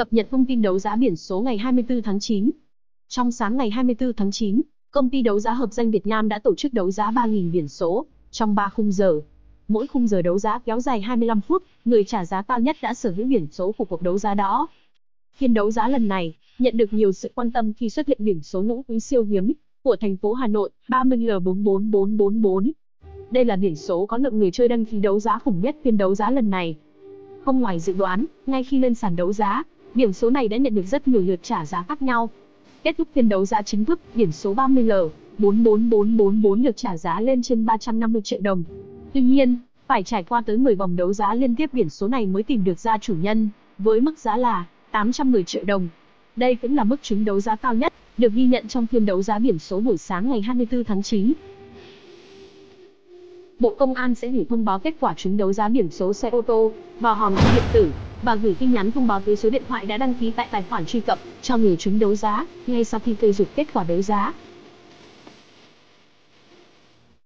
Cập nhật thông tin đấu giá biển số ngày 24 tháng 9. Trong sáng ngày 24 tháng 9, Công ty đấu giá hợp danh Việt Nam đã tổ chức đấu giá 3.000 biển số trong 3 khung giờ. Mỗi khung giờ đấu giá kéo dài 25 phút, người trả giá cao nhất đã sở hữu biển số của cuộc đấu giá đó. Phiên đấu giá lần này nhận được nhiều sự quan tâm khi xuất hiện biển số nữ quý siêu hiếm của thành phố Hà Nội 30L44444. Đây là biển số có lượng người chơi đăng ký đấu giá khủng nhất phiên đấu giá lần này. Không ngoài dự đoán, ngay khi lên sàn đấu giá, biển số này đã nhận được rất nhiều lượt trả giá khác nhau. Kết thúc phiên đấu giá chính thức, biển số 30L44444 được trả giá lên trên 350 triệu đồng. Tuy nhiên, phải trải qua tới 10 vòng đấu giá liên tiếp biển số này mới tìm được ra chủ nhân, với mức giá là 810 triệu đồng. Đây cũng là mức trúng đấu giá cao nhất được ghi nhận trong phiên đấu giá biển số buổi sáng ngày 24 tháng 9. Bộ Công an sẽ gửi thông báo kết quả trúng đấu giá biển số xe ô tô vào hòm thư điện tử và gửi tin nhắn thông báo tới số điện thoại đã đăng ký tại tài khoản truy cập cho người trúng đấu giá ngay sau khi phê duyệt kết quả đấu giá.